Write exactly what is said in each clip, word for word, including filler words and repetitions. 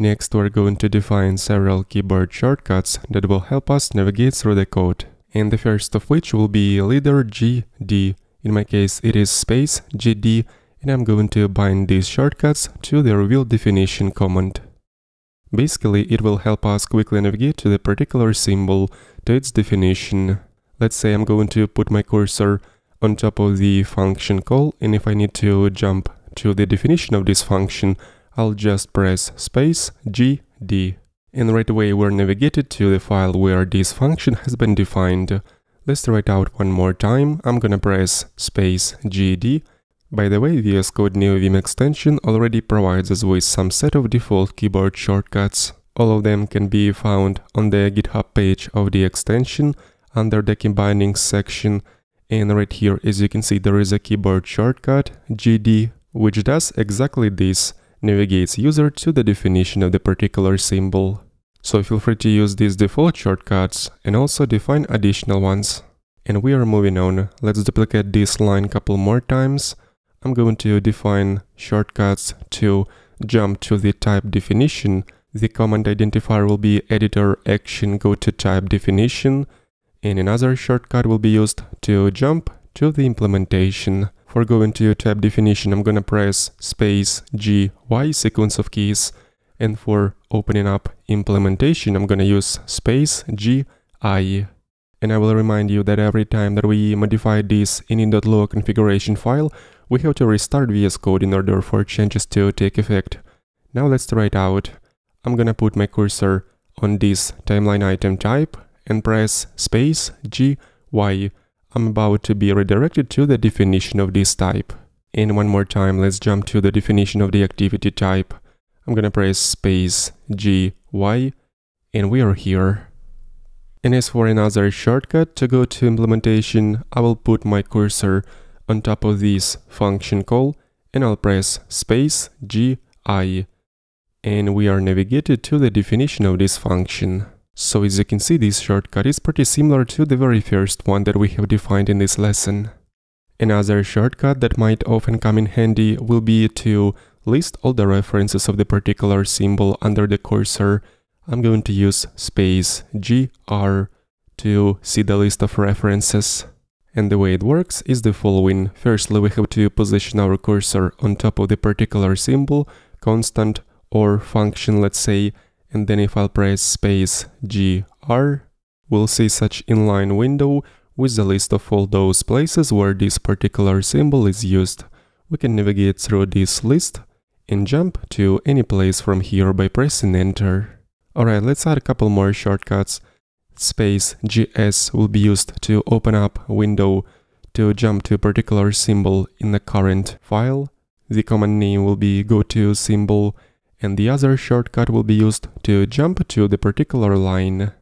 Next, we're going to define several keyboard shortcuts that will help us navigate through the code, and the first of which will be leader G D. In my case, it is space G D, and I'm going to bind these shortcuts to the reveal definition command. Basically, it will help us quickly navigate to the particular symbol, to its definition. Let's say I'm going to put my cursor on top of the function call, and if I need to jump to the definition of this function, I'll just press space G D. And right away we're navigated to the file where this function has been defined. Let's try it out one more time. I'm gonna press space G D. By the way, V S Code Neovim extension already provides us with some set of default keyboard shortcuts. All of them can be found on the GitHub page of the extension under the key bindings section. And right here, as you can see, there is a keyboard shortcut G D, which does exactly this, navigates user to the definition of the particular symbol. So feel free to use these default shortcuts and also define additional ones. And we are moving on. Let's duplicate this line a couple more times. I'm going to define shortcuts to jump to the type definition. The command identifier will be editor action go to type definition, and another shortcut will be used to jump to the implementation. For going to type definition, I'm gonna press space G Y sequence of keys, and for opening up implementation, I'm gonna use space G I. And I will remind you that every time that we modify this init.lua configuration file, we have to restart V S Code in order for changes to take effect. Now let's try it out. I'm gonna put my cursor on this timeline item type and press space G Y. I'm about to be redirected to the definition of this type. And one more time, let's jump to the definition of the activity type. I'm gonna press space G Y, and we are here. And as for another shortcut to go to implementation, I will put my cursor on top of this function call, and I'll press space G I, and we are navigated to the definition of this function. So as you can see, this shortcut is pretty similar to the very first one that we have defined in this lesson. Another shortcut that might often come in handy will be to list all the references of the particular symbol under the cursor. I'm going to use space G R to see the list of references. And the way it works is the following. Firstly, we have to position our cursor on top of the particular symbol, constant or function, let's say, and then if I'll press space G R, we'll see such inline window with the list of all those places where this particular symbol is used. We can navigate through this list and jump to any place from here by pressing enter. Alright, let's add a couple more shortcuts. Space G S will be used to open up window to jump to a particular symbol in the current file. The command name will be go to symbol, and the other shortcut will be used to jump to the particular line.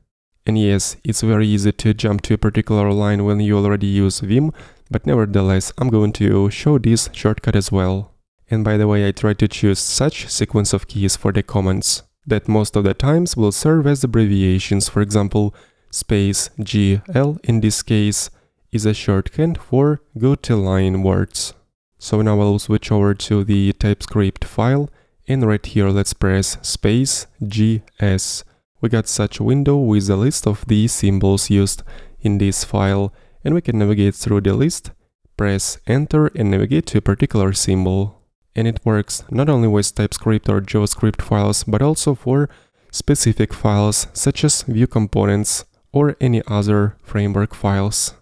And yes, it's very easy to jump to a particular line when you already use Vim, but nevertheless, I'm going to show this shortcut as well. And by the way, I try to choose such sequence of keys for the commands that most of the times will serve as abbreviations. For example, space G L in this case is a shorthand for go to line words. So now I'll switch over to the TypeScript file, and right here let's press space G S. We got such a window with a list of the symbols used in this file, and we can navigate through the list, press enter and navigate to a particular symbol. And it works not only with TypeScript or JavaScript files, but also for specific files such as Vue components or any other framework files.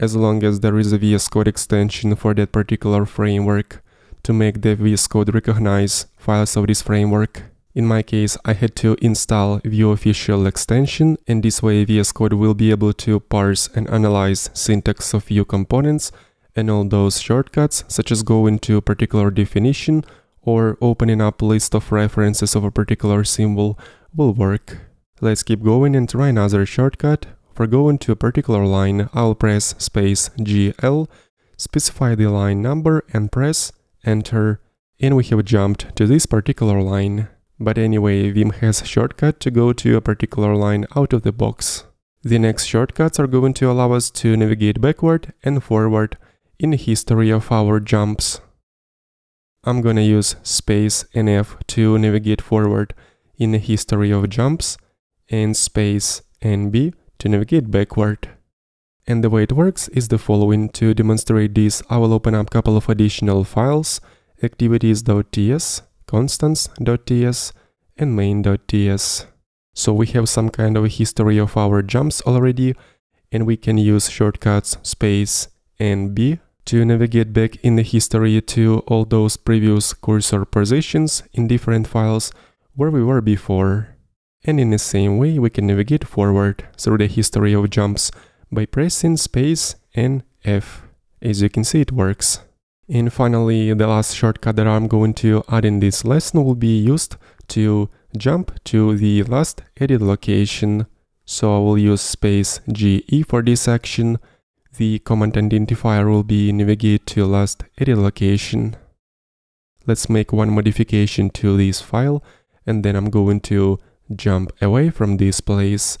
As long as there is a V S Code extension for that particular framework to make the V S Code recognize files of this framework. In my case, I had to install Vue official extension, and this way V S Code will be able to parse and analyze syntax of Vue components and all those shortcuts, such as going to a particular definition or opening up a list of references of a particular symbol, will work. Let's keep going and try another shortcut. For going to a particular line, I'll press space G L, specify the line number and press enter, and we have jumped to this particular line. But anyway, Vim has a shortcut to go to a particular line out of the box. The next shortcuts are going to allow us to navigate backward and forward in the history of our jumps. I'm gonna use space N F to navigate forward in a history of jumps and space N B to navigate backward. And the way it works is the following. To demonstrate this, I will open up a couple of additional files, activities.ts, constants.ts and main.ts. So we have some kind of a history of our jumps already, and we can use shortcuts space and B to navigate back in the history to all those previous cursor positions in different files where we were before. And in the same way, we can navigate forward through the history of jumps by pressing space and F. As you can see, it works. And finally, the last shortcut that I'm going to add in this lesson will be used to jump to the last edit location. So I will use space G E for this action. The command identifier will be navigate to last edit location. Let's make one modification to this file, and then I'm going to jump away from this place.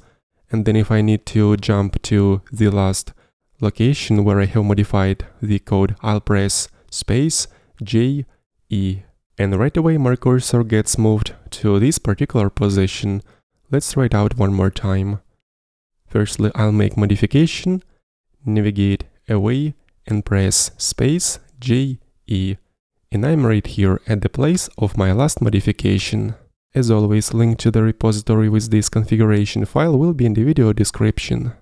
And then if I need to jump to the last location where I have modified the code, I'll press space J E. And right away my cursor gets moved to this particular position. Let's try it out one more time. Firstly, I'll make modification, navigate away and press space J E. And I'm right here at the place of my last modification. As always, link to the repository with this configuration file will be in the video description.